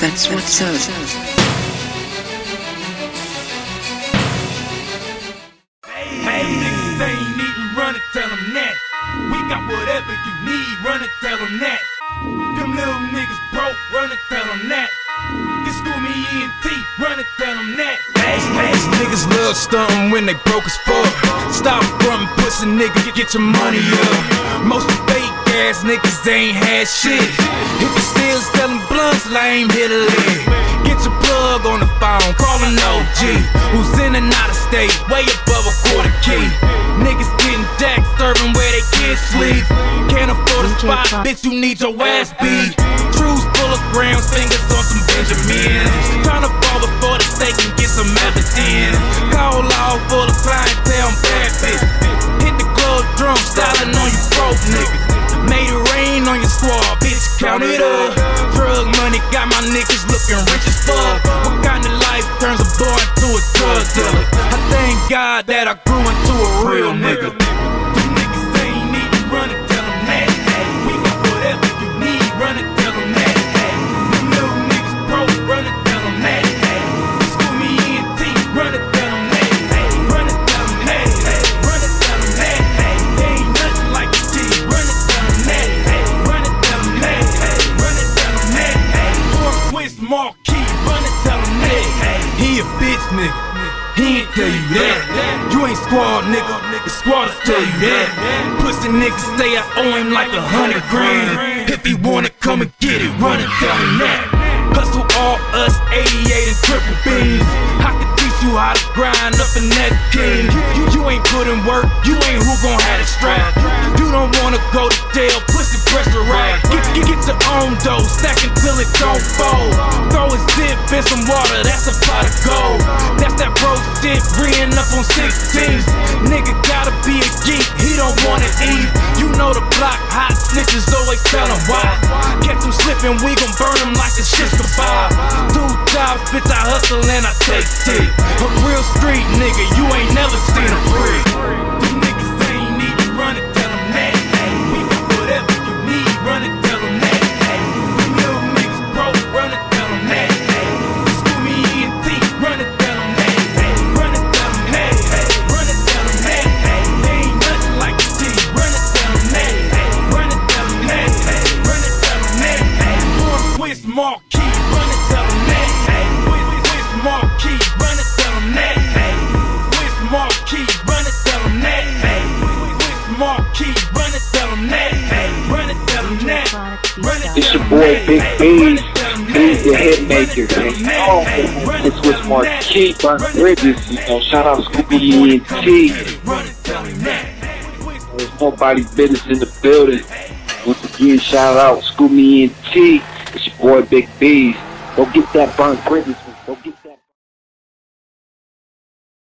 That's what's up. Hey, niggas say you need to run it, tell them that. We got whatever you need, run it, tell them that. Them little niggas broke, run it, tell them that. This school me ENT, run it, tell them that. Ass niggas love stuntin' when they broke as fuck. Stop frontin', pussy nigga, get your money up. Most fake ass niggas ain't had shit. If you still sellin' blunts, lame, hit a lick. Get your plug on the phone, call an OG who's in and out of state, way above a quarter key. Niggas getting jacked, serving where they kids sleep. Can't afford a spot, bitch, you need your ass beat. Trues full of grams, fingers on some Benjamins. Tryna fall before the stake and get some evidence. Call all full of clientele, bad bitch. Hit the club drum, styling on you broke niggas. Made it rain on your squad, bitch, count it up. Drug money got my niggas looking rich as fuck. What kind of life turns a boy into a drug dealer? I thank God that I grew into a real nigga. You niggas say you need to run it, tell them that. We got whatever you need, run it, tell them that. Them little niggas broke, run it, tell them that. School me ENT, run it, tell them that. Run it, tell them that. Run it, tell them that. There ain't nothing like a G, run it, tell them that. Run it, tell them that. Run it, tell them that. Or Switch Marqee, run it, tell them that. He a bitch nigga. He ain't tell you that. You ain't squad, nigga. The squads tell you that. Pussy niggas say I owe him like 100 grand. If he wanna come and get it, run and tell him that. Hustle all us 88 and triple B's. I can teach you how to grind up in that king. You ain't put in work, you ain't who gon' have a strap. You don't wanna go to jail, pussy pressure rack. Get your own dough, stack until it don't fold. Throw a zip in some water, that's a pot of gold. That's that broke shit, reeing up on 16s. Nigga gotta be a geek, he don't wanna eat. You know the block hot, snitches always tell him why. Catch him slipping, we gon' burn him like the shit's goodbye. Two jobs, bitch, I hustle and I take tea. A real street nigga, you ain't never seen a free. You niggas say you need to run it, tell them that. We got whatever you need, run it, tell them that. You little niggas broke, run it, tell them that. School me ENT, run it, tell them that. Run it, tell them that. Run it, tell them that. There ain't nothing like a G, run it, tell them that. Run it, tell them that. Run it, tell them that. Burnt Bridgez, Marqee, run it, tell them that. Burnt Bridgez, Marqee, run it, tell them that. Marqee, run it, tell them that. Marqee, run it, tell them that. Run it, tell them that. Run it, it's your boy Big B's. He's the head maker. It's Switch Marqee, Burnt Bridgez. You know, shout out Scooby ENT. There's nobody's business in the building. Once again, shout out Scooby ENT. It's your boy Big B's. Go get that Burnt Bridgez.